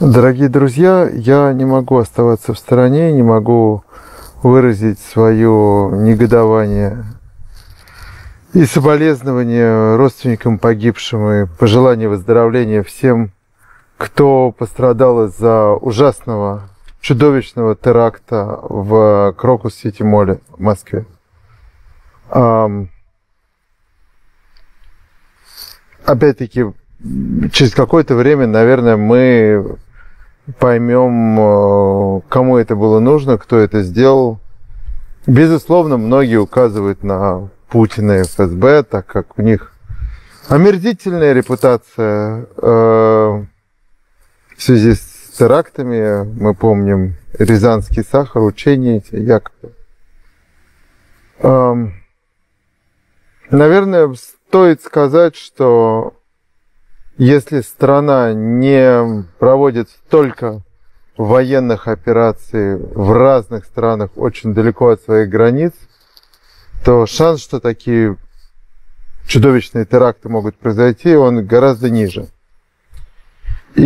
Дорогие друзья, я не могу оставаться в стороне, не могу выразить свое негодование и соболезнования родственникам погибшим и пожелание выздоровления всем, кто пострадал из-за ужасного, чудовищного теракта в Крокус-Сити-Моле в Москве. Опять-таки, через какое-то время, наверное, мы поймем, кому это было нужно, кто это сделал. Безусловно, многие указывают на Путина и ФСБ, так как у них омерзительная репутация в связи с терактами. Мы помним Рязанский сахар, учения эти якобы. Наверное, стоит сказать, что если страна не проводит столько военных операций в разных странах очень далеко от своих границ, то шанс, что такие чудовищные теракты могут произойти, он гораздо ниже. И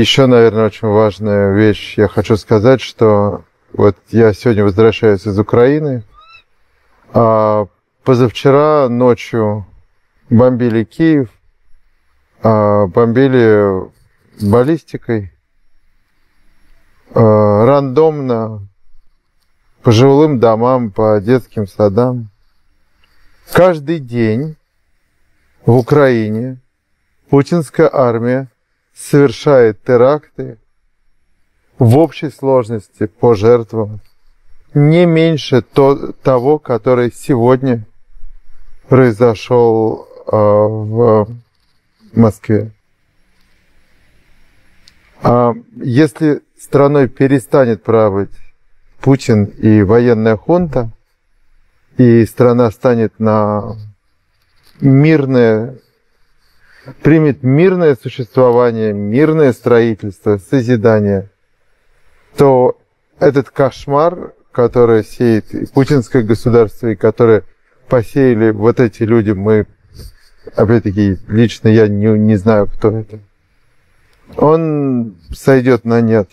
еще, наверное, очень важная вещь. Я хочу сказать, что вот я сегодня возвращаюсь из Украины, а позавчера ночью бомбили Киев, бомбили баллистикой, рандомно, по жилым домам, по детским садам. Каждый день в Украине путинская армия совершает теракты в общей сложности по жертвам не меньше того, который сегодня произошел в Москве. А если страной перестанет править Путин и военная хунта, и страна станет на мирное, примет мирное существование, мирное строительство, созидание, то этот кошмар, который сеет и путинское государство, и которое посеяли вот эти люди, мы, опять-таки, лично я не знаю, кто это, он сойдет на нет.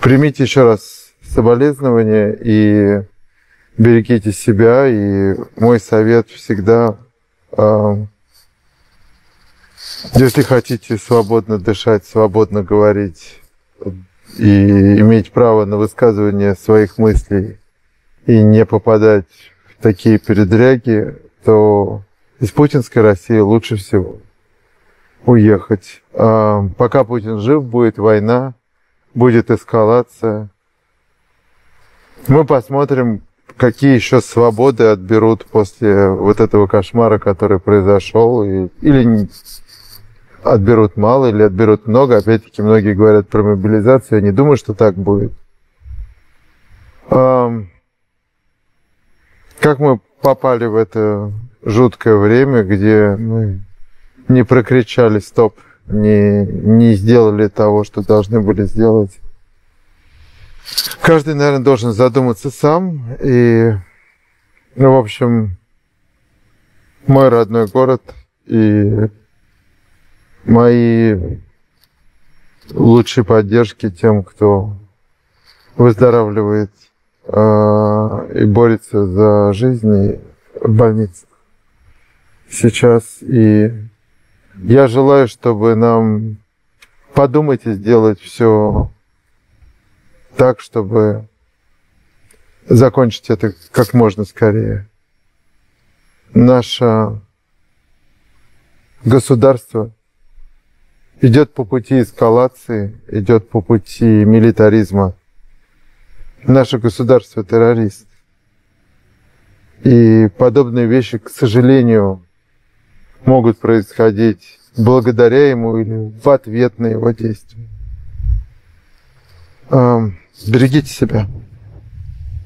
Примите еще раз соболезнования и берегите себя. И мой совет всегда, если хотите свободно дышать, свободно говорить и иметь право на высказывание своих мыслей и не попадать в такие передряги, то из путинской России лучше всего уехать. Пока Путин жив, будет война, будет эскалация. Мы посмотрим, какие еще свободы отберут после вот этого кошмара, который произошел. Или отберут мало, или отберут много. Опять-таки, многие говорят про мобилизацию. Я не думаю, что так будет. Как мы попали в это жуткое время, где мы не прокричали «стоп», не сделали того, что должны были сделать. Каждый, наверное, должен задуматься сам. И, ну, в общем, мой родной город и мои лучшие поддержки тем, кто выздоравливает и борется за жизнь в больнице сейчас. И я желаю, чтобы нам подумать и сделать все так, чтобы закончить это как можно скорее. Наше государство идет по пути эскалации, идет по пути милитаризма. Наше государство террорист. И подобные вещи, к сожалению, могут происходить благодаря ему или в ответ на его действия. Берегите себя.